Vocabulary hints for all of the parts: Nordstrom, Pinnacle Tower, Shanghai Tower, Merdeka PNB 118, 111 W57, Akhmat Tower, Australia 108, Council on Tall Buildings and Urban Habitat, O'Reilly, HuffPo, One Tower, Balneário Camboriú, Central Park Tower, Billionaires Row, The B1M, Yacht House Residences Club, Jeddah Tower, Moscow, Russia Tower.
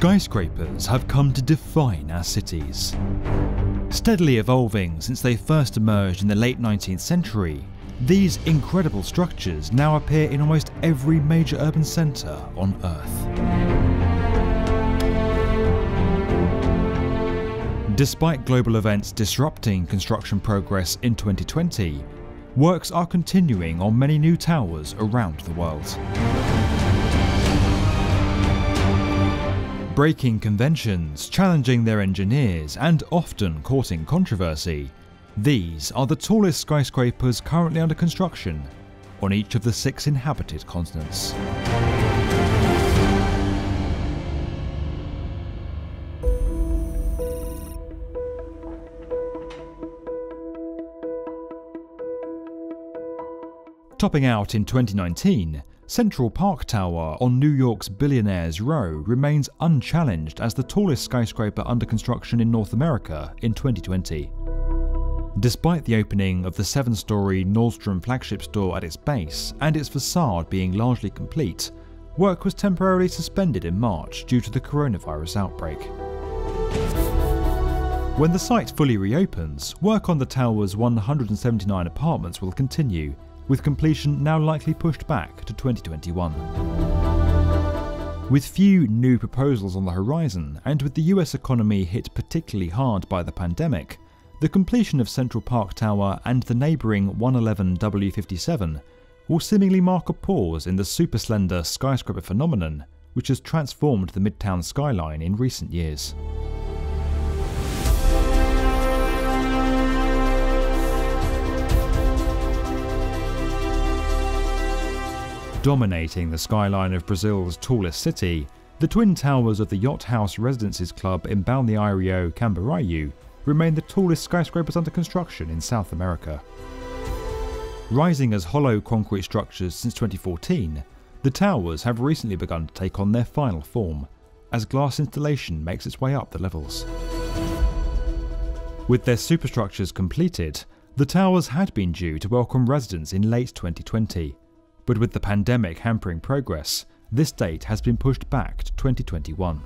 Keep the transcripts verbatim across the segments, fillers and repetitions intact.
Skyscrapers have come to define our cities. Steadily evolving since they first emerged in the late nineteenth century, these incredible structures now appear in almost every major urban centre on Earth. Despite global events disrupting construction progress in twenty twenty, works are continuing on many new towers around the world. Breaking conventions, challenging their engineers, and often courting controversy, these are the tallest skyscrapers currently under construction on each of the six inhabited continents. Topping out in twenty nineteen, Central Park Tower on New York's Billionaires Row remains unchallenged as the tallest skyscraper under construction in North America in twenty twenty. Despite the opening of the seven-storey Nordstrom flagship store at its base and its facade being largely complete, work was temporarily suspended in March due to the coronavirus outbreak. When the site fully reopens, work on the tower's one hundred seventy-nine apartments will continue, with completion now likely pushed back to twenty twenty-one. With few new proposals on the horizon, and with the U S economy hit particularly hard by the pandemic, the completion of Central Park Tower and the neighbouring one eleven W fifty-seven will seemingly mark a pause in the super-slender skyscraper phenomenon which has transformed the Midtown skyline in recent years. Dominating the skyline of Brazil's tallest city, the twin towers of the Yacht House Residences Club in Balneário Camboriú remain the tallest skyscrapers under construction in South America. Rising as hollow concrete structures since twenty fourteen, the towers have recently begun to take on their final form, as glass installation makes its way up the levels. With their superstructures completed, the towers had been due to welcome residents in late twenty twenty. But with the pandemic hampering progress, this date has been pushed back to twenty twenty-one.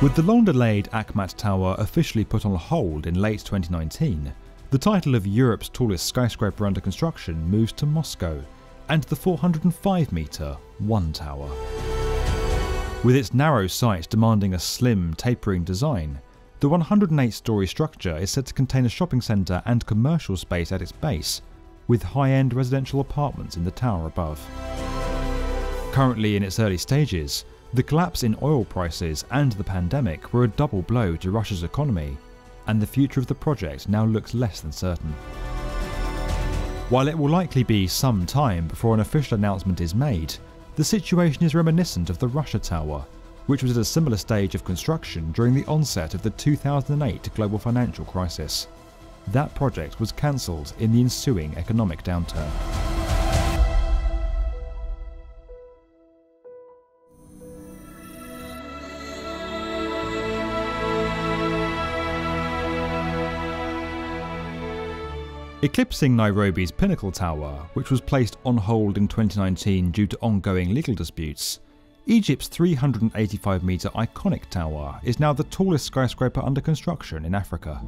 With the long-delayed Akhmat Tower officially put on hold in late twenty nineteen, the title of Europe's tallest skyscraper under construction moves to Moscow and the four hundred five metre One Tower. With its narrow site demanding a slim, tapering design, the one hundred eight storey structure is said to contain a shopping centre and commercial space at its base, with high-end residential apartments in the tower above. Currently in its early stages, the collapse in oil prices and the pandemic were a double blow to Russia's economy, and the future of the project now looks less than certain. While it will likely be some time before an official announcement is made, the situation is reminiscent of the Russia Tower, which was at a similar stage of construction during the onset of the two thousand eight global financial crisis. That project was cancelled in the ensuing economic downturn. Eclipsing Nairobi's Pinnacle Tower, which was placed on hold in twenty nineteen due to ongoing legal disputes, Egypt's three hundred eighty-five metre iconic tower is now the tallest skyscraper under construction in Africa.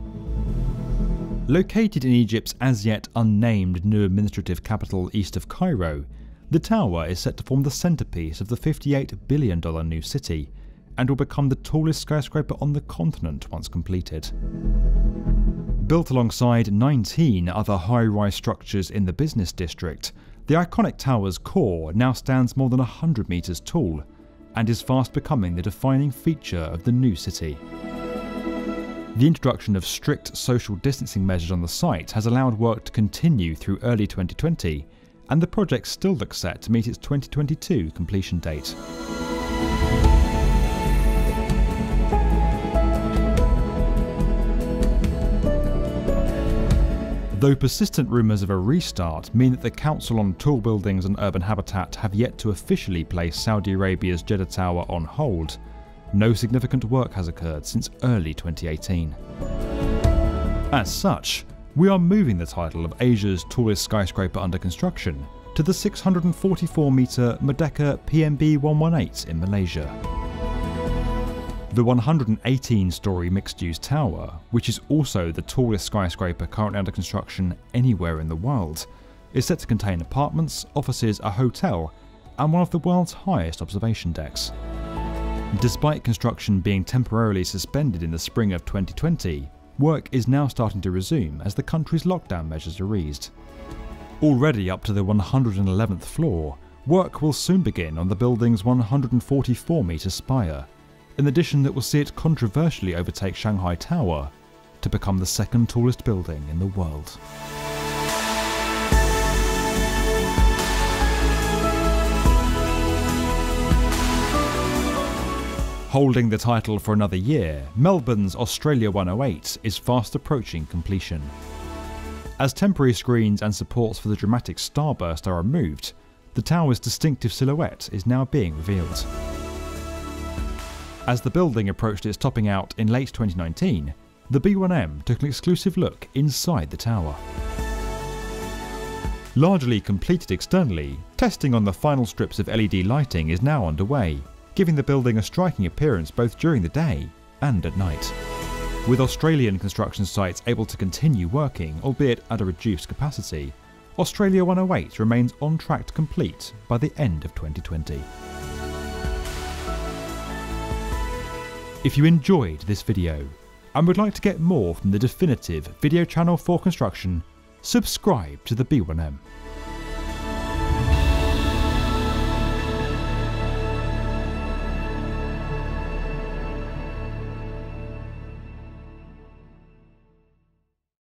Located in Egypt's as-yet unnamed new administrative capital east of Cairo, the tower is set to form the centrepiece of the fifty-eight billion dollar new city and will become the tallest skyscraper on the continent once completed. Built alongside nineteen other high-rise structures in the business district, the iconic tower's core now stands more than one hundred metres tall and is fast becoming the defining feature of the new city. The introduction of strict social distancing measures on the site has allowed work to continue through early twenty twenty, and the project still looks set to meet its twenty twenty-two completion date. Though persistent rumours of a restart mean that the Council on Tall Buildings and Urban Habitat have yet to officially place Saudi Arabia's Jeddah Tower on hold, no significant work has occurred since early twenty eighteen. As such, We are moving the title of Asia's tallest skyscraper under construction to the six hundred forty-four metre Merdeka P N B one eighteen in Malaysia. The one hundred eighteen storey mixed-use tower, which is also the tallest skyscraper currently under construction anywhere in the world, is set to contain apartments, offices, a hotel, and one of the world's highest observation decks. Despite construction being temporarily suspended in the spring of twenty twenty, work is now starting to resume as the country's lockdown measures are eased. Already up to the one hundred eleventh floor, work will soon begin on the building's one hundred forty-four metre spire, an addition that will see it controversially overtake Shanghai Tower to become the second tallest building in the world. Holding the title for another year, Melbourne's Australia one oh eight is fast approaching completion. As temporary screens and supports for the dramatic starburst are removed, the tower's distinctive silhouette is now being revealed. As the building approached its topping out in late twenty nineteen, the B one M took an exclusive look inside the tower. Largely completed externally, testing on the final strips of L E D lighting is now underway, giving the building a striking appearance both during the day and at night. With Australian construction sites able to continue working, albeit at a reduced capacity, Australia one oh eight remains on track to complete by the end of twenty twenty. If you enjoyed this video and would like to get more from the definitive video channel for construction, subscribe to the B one M.